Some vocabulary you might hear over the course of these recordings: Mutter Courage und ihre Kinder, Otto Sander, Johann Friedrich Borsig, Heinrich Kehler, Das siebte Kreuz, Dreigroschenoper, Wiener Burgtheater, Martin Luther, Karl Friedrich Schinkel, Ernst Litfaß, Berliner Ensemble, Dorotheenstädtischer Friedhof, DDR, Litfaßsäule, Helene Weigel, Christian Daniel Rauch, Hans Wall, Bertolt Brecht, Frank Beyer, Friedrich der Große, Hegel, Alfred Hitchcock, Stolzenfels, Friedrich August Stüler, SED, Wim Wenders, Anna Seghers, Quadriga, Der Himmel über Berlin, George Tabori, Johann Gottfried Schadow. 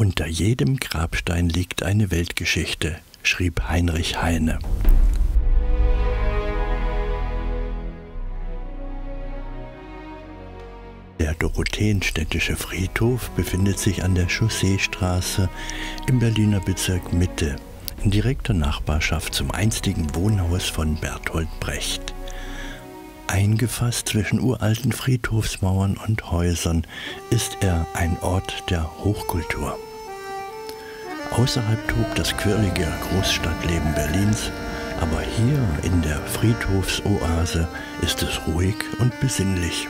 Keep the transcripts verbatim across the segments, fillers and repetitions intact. Unter jedem Grabstein liegt eine Weltgeschichte, schrieb Heinrich Heine. Der Dorotheenstädtische Friedhof befindet sich an der Chausseestraße im Berliner Bezirk Mitte, in direkter Nachbarschaft zum einstigen Wohnhaus von Bertolt Brecht. Eingefasst zwischen uralten Friedhofsmauern und Häusern ist er ein Ort der Hochkultur. Außerhalb tobt das quirlige Großstadtleben Berlins, aber hier in der Friedhofsoase ist es ruhig und besinnlich.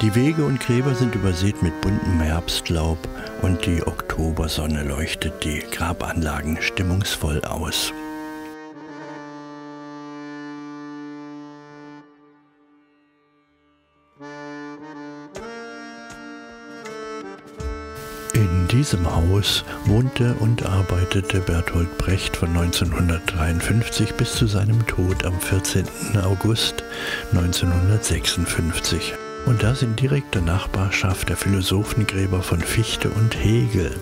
Die Wege und Gräber sind übersät mit buntem Herbstlaub und die Oktobersonne leuchtet die Grabanlagen stimmungsvoll aus. In diesem Haus wohnte und arbeitete Bertolt Brecht von neunzehnhundertdreiundfünfzig bis zu seinem Tod am vierzehnten August neunzehnhundertsechsundfünfzig. Und das in direkter Nachbarschaft der Philosophengräber von Fichte und Hegel.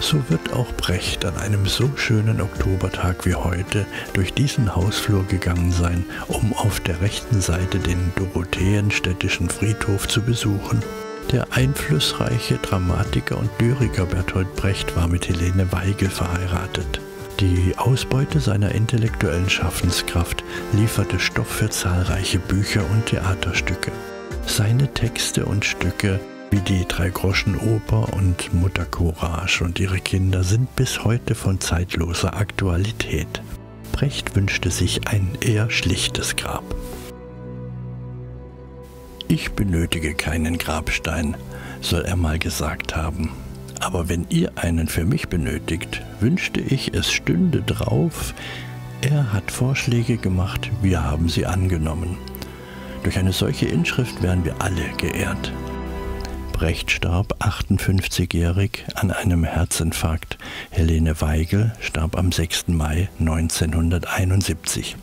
So wird auch Brecht an einem so schönen Oktobertag wie heute durch diesen Hausflur gegangen sein, um auf der rechten Seite den Dorotheenstädtischen Friedhof zu besuchen. Der einflussreiche Dramatiker und Lyriker Bertolt Brecht war mit Helene Weigel verheiratet. Die Ausbeute seiner intellektuellen Schaffenskraft lieferte Stoff für zahlreiche Bücher und Theaterstücke. Seine Texte und Stücke wie die Dreigroschenoper und Mutter Courage und ihre Kinder sind bis heute von zeitloser Aktualität. Brecht wünschte sich ein eher schlichtes Grab. Ich benötige keinen Grabstein, soll er mal gesagt haben. Aber wenn ihr einen für mich benötigt, wünschte ich, es stünde drauf, er hat Vorschläge gemacht, wir haben sie angenommen. Durch eine solche Inschrift wären wir alle geehrt. Brecht starb achtundfünfzigjährig an einem Herzinfarkt. Helene Weigel starb am sechsten Mai neunzehnhunderteinundsiebzig.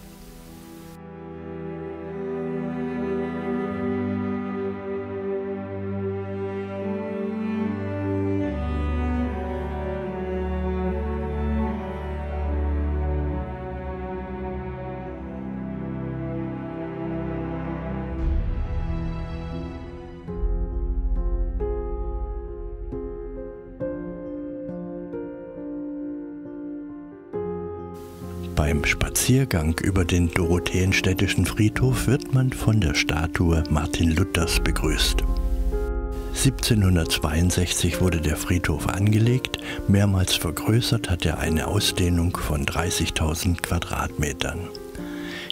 Beim Spaziergang über den Dorotheenstädtischen Friedhof wird man von der Statue Martin Luthers begrüßt. siebzehnhundertzweiundsechzig wurde der Friedhof angelegt, mehrmals vergrößert hat er eine Ausdehnung von dreißigtausend Quadratmetern.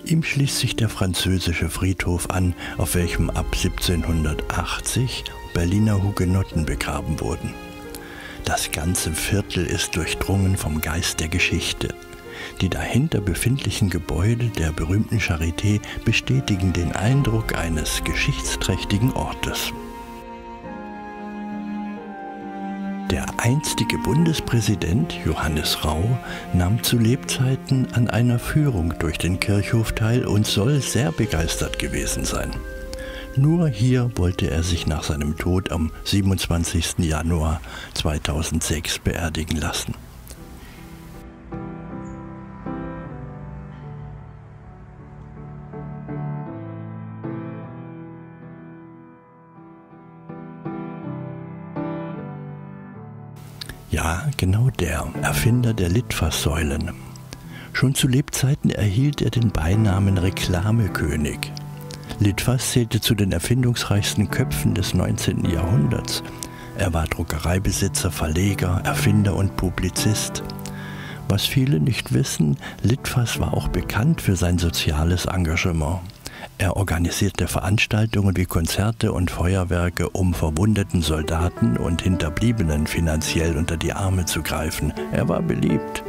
Ihm schließt sich der französische Friedhof an, auf welchem ab siebzehnhundertachtzig Berliner Hugenotten begraben wurden. Das ganze Viertel ist durchdrungen vom Geist der Geschichte. Die dahinter befindlichen Gebäude der berühmten Charité bestätigen den Eindruck eines geschichtsträchtigen Ortes. Der einstige Bundespräsident Johannes Rau nahm zu Lebzeiten an einer Führung durch den Kirchhof teil und soll sehr begeistert gewesen sein. Nur hier wollte er sich nach seinem Tod am siebenundzwanzigsten Januar zweitausendsechs beerdigen lassen. Ja, genau der, Erfinder der Litfaßsäulen. Schon zu Lebzeiten erhielt er den Beinamen Reklamekönig. Litfaß zählte zu den erfindungsreichsten Köpfen des neunzehnten Jahrhunderts. Er war Druckereibesitzer, Verleger, Erfinder und Publizist. Was viele nicht wissen, Litfaß war auch bekannt für sein soziales Engagement. Er organisierte Veranstaltungen wie Konzerte und Feuerwerke, um verwundeten Soldaten und Hinterbliebenen finanziell unter die Arme zu greifen. Er war beliebt.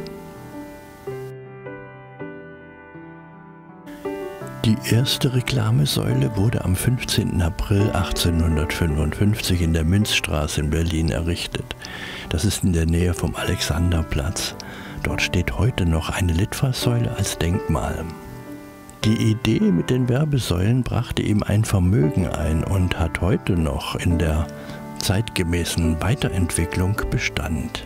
Die erste Reklamesäule wurde am fünfzehnten April achtzehnhundertfünfundfünfzig in der Münzstraße in Berlin errichtet. Das ist in der Nähe vom Alexanderplatz. Dort steht heute noch eine Litfaßsäule als Denkmal. Die Idee mit den Werbesäulen brachte ihm ein Vermögen ein und hat heute noch in der zeitgemäßen Weiterentwicklung Bestand.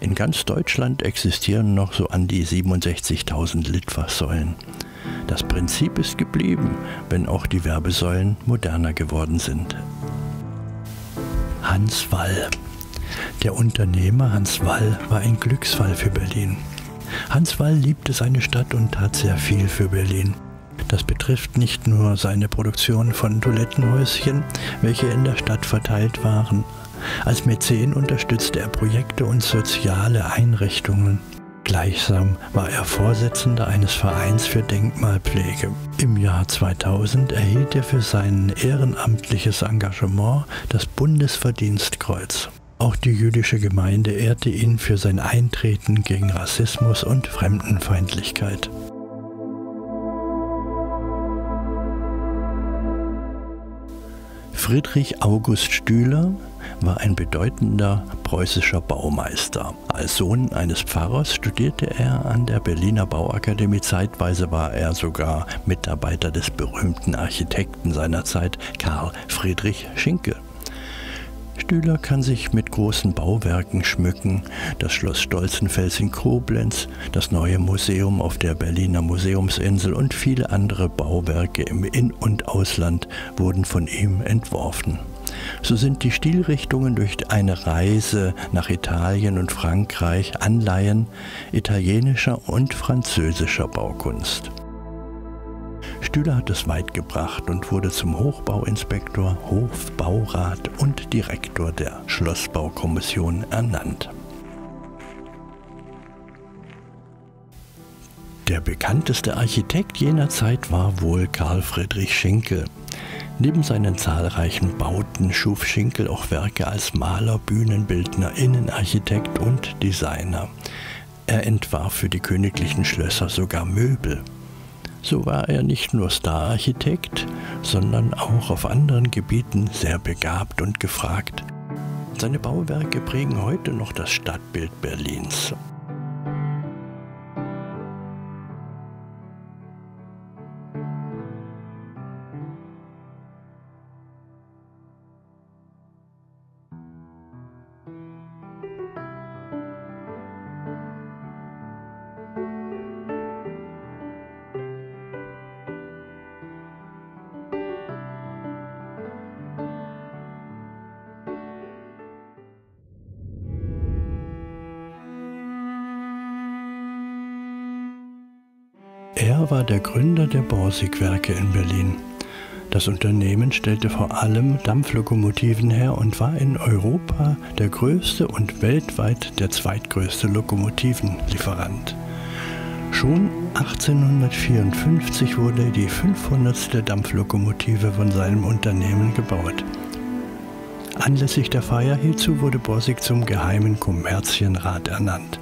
In ganz Deutschland existieren noch so an die siebenundsechzigtausend Litfaßsäulen. Das Prinzip ist geblieben, wenn auch die Werbesäulen moderner geworden sind. Hans Wall. Der Unternehmer Hans Wall war ein Glücksfall für Berlin. Hans Wall liebte seine Stadt und tat sehr viel für Berlin. Das betrifft nicht nur seine Produktion von Toilettenhäuschen, welche in der Stadt verteilt waren. Als Mäzen unterstützte er Projekte und soziale Einrichtungen. Gleichsam war er Vorsitzender eines Vereins für Denkmalpflege. Im Jahr zweitausend erhielt er für sein ehrenamtliches Engagement das Bundesverdienstkreuz. Auch die jüdische Gemeinde ehrte ihn für sein Eintreten gegen Rassismus und Fremdenfeindlichkeit. Friedrich August Stüler war ein bedeutender preußischer Baumeister. Als Sohn eines Pfarrers studierte er an der Berliner Bauakademie. Zeitweise war er sogar Mitarbeiter des berühmten Architekten seiner Zeit, Karl Friedrich Schinkel. Stüler kann sich mit großen Bauwerken schmücken, das Schloss Stolzenfels in Koblenz, das neue Museum auf der Berliner Museumsinsel und viele andere Bauwerke im In- und Ausland wurden von ihm entworfen. So sind die Stilrichtungen durch eine Reise nach Italien und Frankreich Anleihen italienischer und französischer Baukunst. Stüler hat es weit gebracht und wurde zum Hochbauinspektor, Hofbaurat und Direktor der Schlossbaukommission ernannt. Der bekannteste Architekt jener Zeit war wohl Karl Friedrich Schinkel. Neben seinen zahlreichen Bauten schuf Schinkel auch Werke als Maler, Bühnenbildner, Innenarchitekt und Designer. Er entwarf für die königlichen Schlösser sogar Möbel. So war er nicht nur Star-Architekt, sondern auch auf anderen Gebieten sehr begabt und gefragt. Seine Bauwerke prägen heute noch das Stadtbild Berlins. Er war der Gründer der Borsig-Werke in Berlin. Das Unternehmen stellte vor allem Dampflokomotiven her und war in Europa der größte und weltweit der zweitgrößte Lokomotivenlieferant. Schon achtzehnhundertvierundfünfzig wurde die fünfhundertste Dampflokomotive von seinem Unternehmen gebaut. Anlässlich der Feier hierzu wurde Borsig zum Geheimen Kommerzienrat ernannt.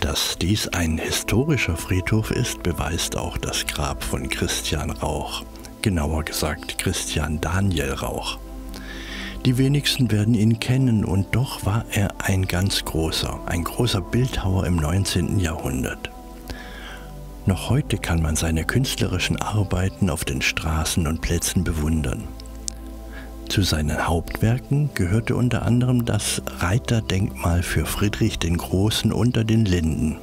Dass dies ein historischer Friedhof ist, beweist auch das Grab von Christian Rauch, genauer gesagt Christian Daniel Rauch. Die wenigsten werden ihn kennen und doch war er ein ganz großer, ein großer Bildhauer im neunzehnten Jahrhundert. Noch heute kann man seine künstlerischen Arbeiten auf den Straßen und Plätzen bewundern. Zu seinen Hauptwerken gehörte unter anderem das Reiterdenkmal für Friedrich den Großen unter den Linden.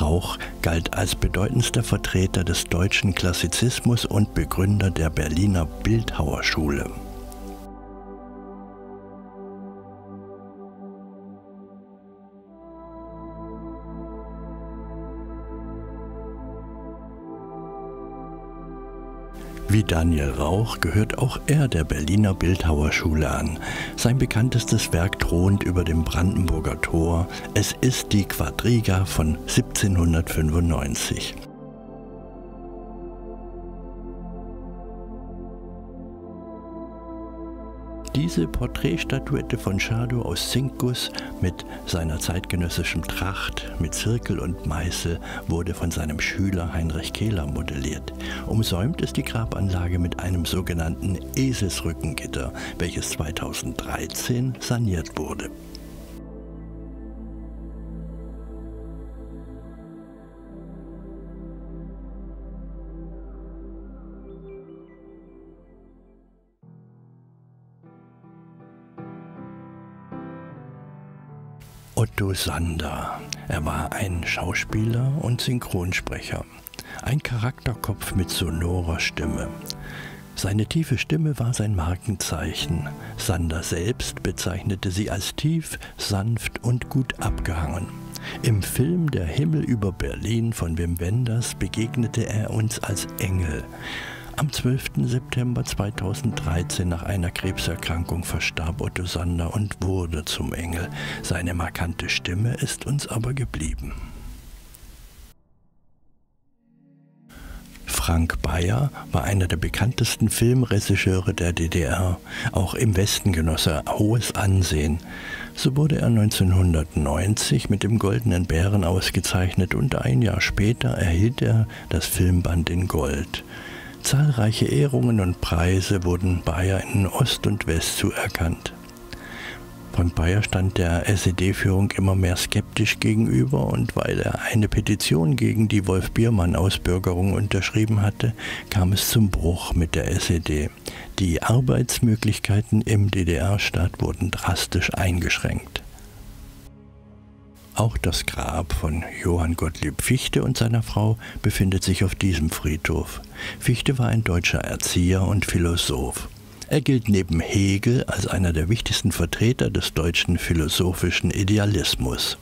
Rauch galt als bedeutendster Vertreter des deutschen Klassizismus und Begründer der Berliner Bildhauerschule. Wie Daniel Rauch gehört auch er der Berliner Bildhauerschule an. Sein bekanntestes Werk thront über dem Brandenburger Tor. Es ist die Quadriga von siebzehnhundertfünfundneunzig. Diese Porträtstatuette von Schadow aus Zinkguss mit seiner zeitgenössischen Tracht mit Zirkel und Meißel wurde von seinem Schüler Heinrich Kehler modelliert. Umsäumt ist die Grabanlage mit einem sogenannten Eselsrückengitter, welches zweitausenddreizehn saniert wurde. Otto Sander. Er war ein Schauspieler und Synchronsprecher. Ein Charakterkopf mit sonorer Stimme. Seine tiefe Stimme war sein Markenzeichen. Sander selbst bezeichnete sie als tief, sanft und gut abgehangen. Im Film Der Himmel über Berlin von Wim Wenders begegnete er uns als Engel. Am zwölften September zweitausenddreizehn nach einer Krebserkrankung verstarb Otto Sander und wurde zum Engel. Seine markante Stimme ist uns aber geblieben. Frank Beyer war einer der bekanntesten Filmregisseure der D D R. Auch im Westen genoss er hohes Ansehen. So wurde er neunzehnhundertneunzig mit dem Goldenen Bären ausgezeichnet und ein Jahr später erhielt er das Filmband in Gold. Zahlreiche Ehrungen und Preise wurden Beyer in Ost und West zuerkannt. Von Beyer stand der S E D-Führung immer mehr skeptisch gegenüber und weil er eine Petition gegen die Wolf-Biermann-Ausbürgerung unterschrieben hatte, kam es zum Bruch mit der S E D. Die Arbeitsmöglichkeiten im D D R-Staat wurden drastisch eingeschränkt. Auch das Grab von Johann Gottlieb Fichte und seiner Frau befindet sich auf diesem Friedhof. Fichte war ein deutscher Erzieher und Philosoph. Er gilt neben Hegel als einer der wichtigsten Vertreter des deutschen philosophischen Idealismus.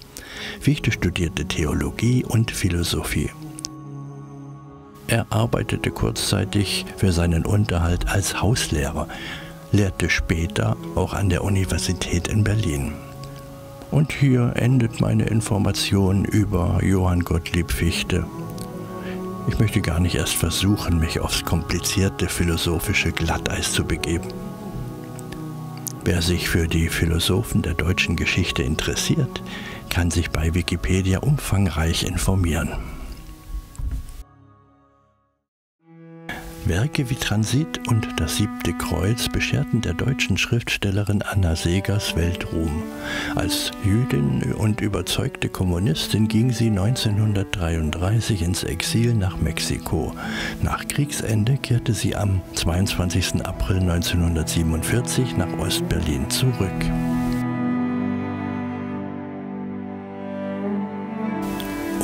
Fichte studierte Theologie und Philosophie. Er arbeitete kurzzeitig für seinen Unterhalt als Hauslehrer, lehrte später auch an der Universität in Berlin. Und hier endet meine Information über Johann Gottlieb Fichte. Ich möchte gar nicht erst versuchen, mich aufs komplizierte philosophische Glatteis zu begeben. Wer sich für die Philosophen der deutschen Geschichte interessiert, kann sich bei Wikipedia umfangreich informieren. Werke wie Transit und Das siebte Kreuz bescherten der deutschen Schriftstellerin Anna Seghers Weltruhm. Als Jüdin und überzeugte Kommunistin ging sie neunzehnhundertdreiunddreißig ins Exil nach Mexiko. Nach Kriegsende kehrte sie am zweiundzwanzigsten April neunzehnhundertsiebenundvierzig nach Ostberlin zurück.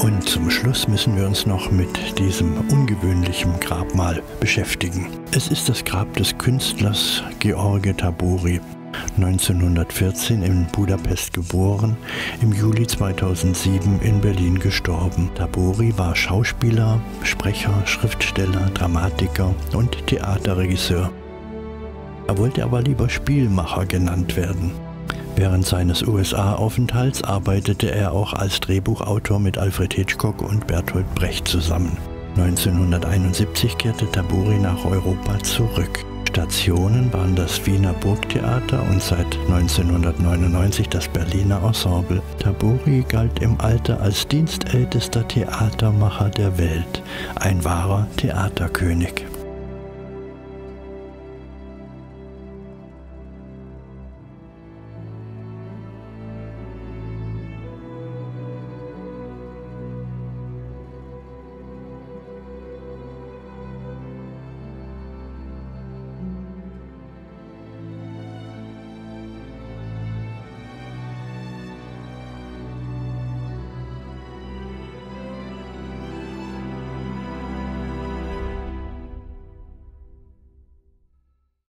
Und zum Schluss müssen wir uns noch mit diesem ungewöhnlichen Grabmal beschäftigen. Es ist das Grab des Künstlers George Tabori, neunzehnhundertvierzehn in Budapest geboren, im Juli zweitausendsieben in Berlin gestorben. Tabori war Schauspieler, Sprecher, Schriftsteller, Dramatiker und Theaterregisseur. Er wollte aber lieber Spielmacher genannt werden. Während seines U S A-Aufenthalts arbeitete er auch als Drehbuchautor mit Alfred Hitchcock und Bertolt Brecht zusammen. neunzehnhunderteinundsiebzig kehrte Tabori nach Europa zurück. Stationen waren das Wiener Burgtheater und seit neunzehnhundertneunundneunzig das Berliner Ensemble. Tabori galt im Alter als dienstältester Theatermacher der Welt, ein wahrer Theaterkönig.